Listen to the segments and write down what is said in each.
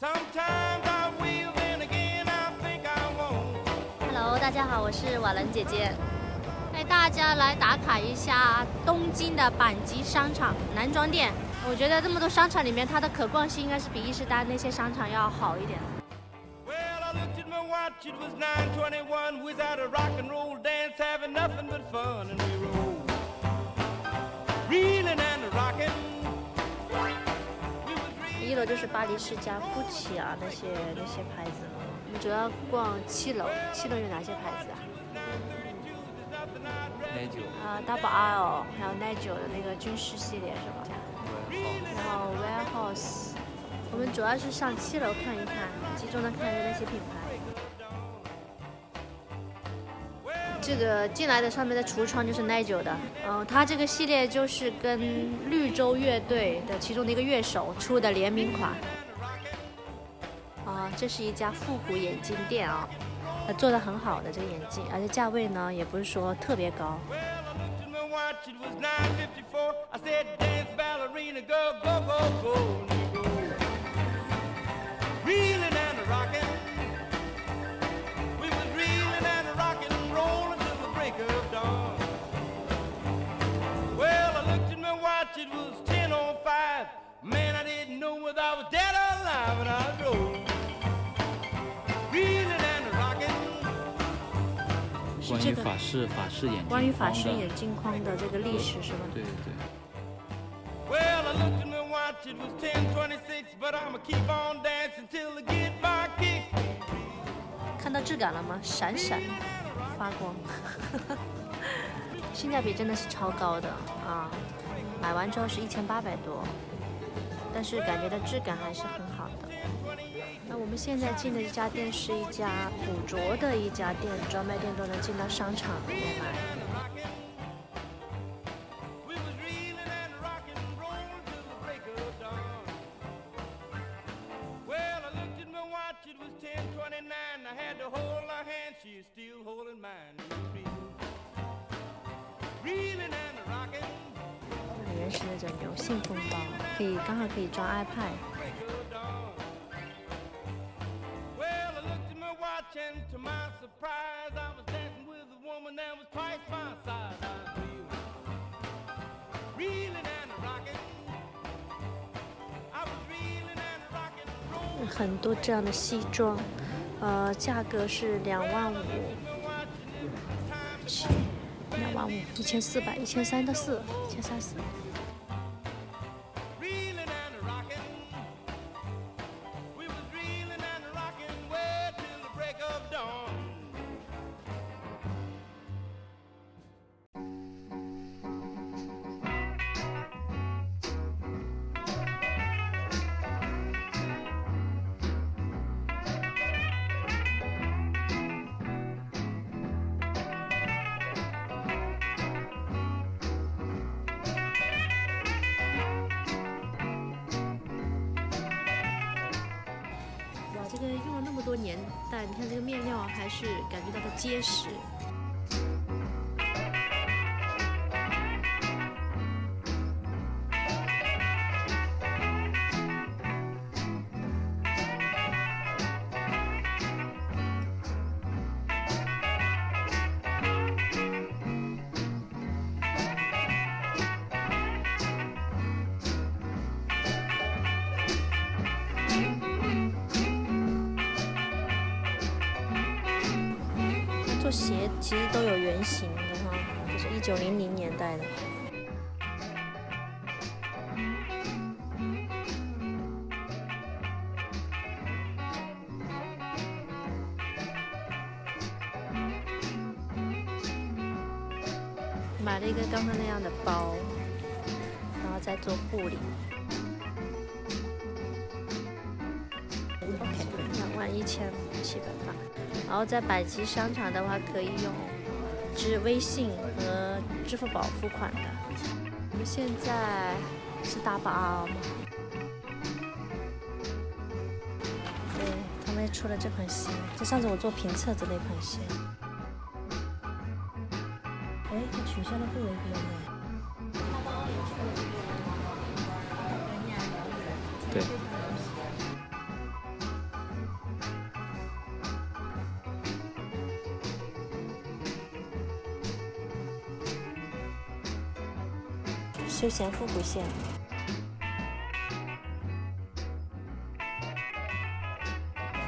Hello， 大家好，我是婉伦姐姐，带大家来打卡一下东京的阪急商场男装店。我觉得这么多商场里面，它的可逛性应该是比伊势丹那些商场要好一点。 It was 9:21. We was at a rock and roll dance, having nothing but fun, and we rolled, reeling and rocking. 一楼就是巴黎世家、GUCCI 啊那些牌子。我们主要逛七楼，七楼有哪些牌子啊？Nigel 啊，WRL，还有 Nigel 的那个军事系列是吧？然后 Warehouse。我们主要是上七楼看一看，集中的看一下那些品牌。 这个进来的上面的橱窗就是 Nigel 的，它这个系列就是跟绿洲乐队的其中的一个乐手出的联名款。啊，这是一家复古眼镜店啊，做的很好的这个眼镜，而且价位呢也不是说特别高。关于法式眼镜框的，关于法式眼镜框的这个历史是吗？对对。看到质感了吗？闪闪发光，性价比真的是超高的啊！买完之后是1800多。 但是感觉到质感还是很好的。那我们现在进的一家店是一家古着的一家店，专卖店都能进到商场里面来。原始的整流信封包，刚好可以装 iPad。很多这样的西装，价格是2万5、1400、1300到4、1300、4。 这个用了那么多年，但你看这个面料还是感觉到它结实。做鞋其实都有原型的哈，就是1900年代的。买了一个刚刚那样的包，然后再做护理。OK， 21700吧。 然后在百吉商场的话，可以用微信和支付宝付款的。我们现在是WRL吗？对，他们出了这款鞋，这上次我做评测的那款鞋。哎，它取消了不违规吗？对。休闲富贵线。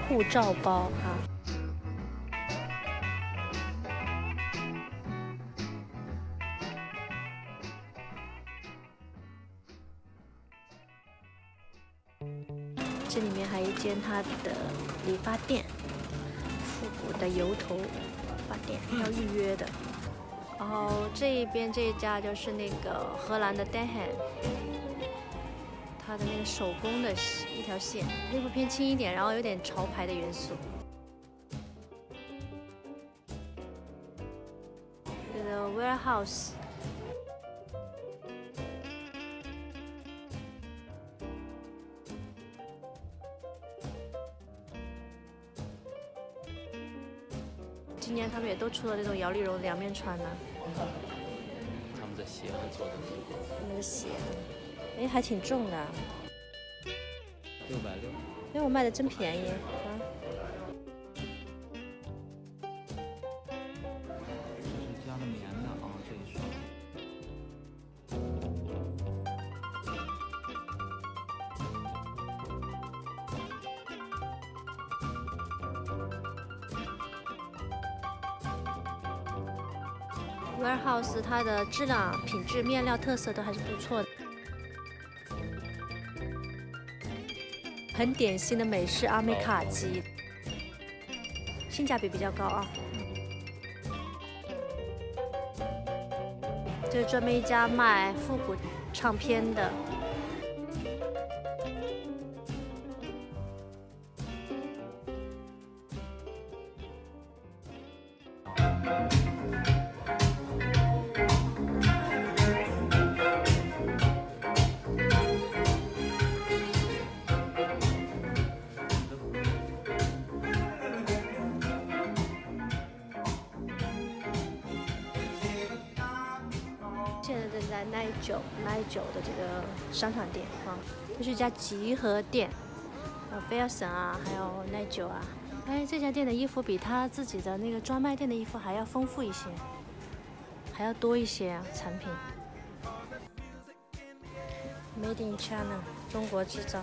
护照包哈、这里面还有一间它的理发店，复古的油头理发店要预约的。 然后这一边这一家就是那个荷兰的 Dehan， 它的那个手工的一条线，内裤偏轻一点，然后有点潮牌的元素。这个 Warehouse， 今年他们也都出了这种摇粒绒两面穿的。 他们的鞋很做的，他们的鞋，哎，还挺重的，660。哎，我卖的真便宜啊！是加了棉的啊，这一双。Warehouse 它的质量、品质、面料特色都还是不错的，很典型的美式阿美卡机，性价比比较高啊。这是专门一家卖复古唱片的。 在Nigel 的这个商场店啊，这是一家集合店，Filson 啊，还有 Nigel 啊。哎，这家店的衣服比他自己的那个专卖店的衣服还要丰富一些，还要多一些啊，产品。Made in China， 中国制造。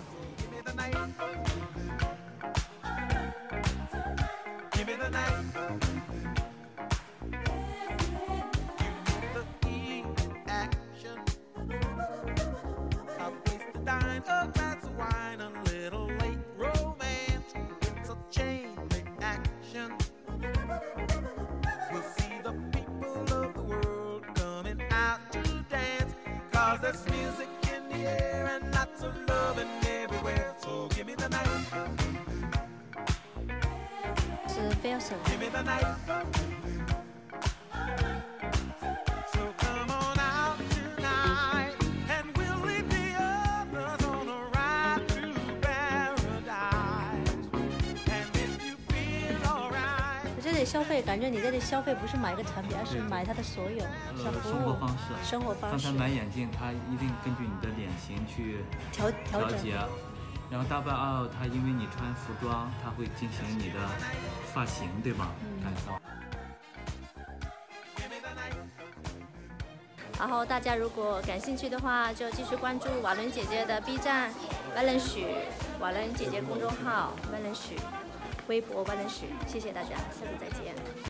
There's music in the air and lots of loving everywhere. So give me the night. Give me the night. So come on out tonight, and we'll lead the others on a ride through paradise. And if you feel alright. 我这里消费，感觉你这里消费不是买一个产品，而是买它的所有。 生活方式，刚才买眼镜，它一定根据你的脸型去调节，然后大半奥，它因为你穿服装，它会进行你的发型，对吧？改造。然后大家如果感兴趣的话，就继续关注瓦伦姐姐的 B 站万伦许，瓦伦姐姐公众号万伦许，微博万伦许，谢谢大家，下次再见。